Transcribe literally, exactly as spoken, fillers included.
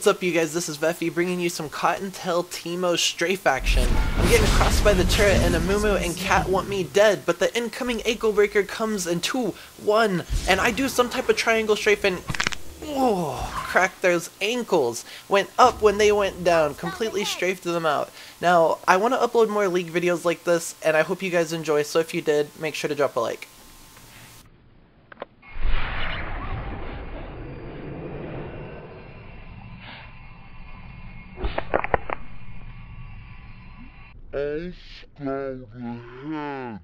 What's up, you guys? This is Vefy bringing you some Cottontail Teemo Strafe action. I'm getting crossed by the turret and Amumu and Kat want me dead, but the incoming ankle breaker comes in two, one, and I do some type of triangle strafe and oh, cracked those ankles. Went up when they went down, completely strafed them out. Now, I want to upload more League videos like this, and I hope you guys enjoy, so if you did, make sure to drop a like. I'll stab your head.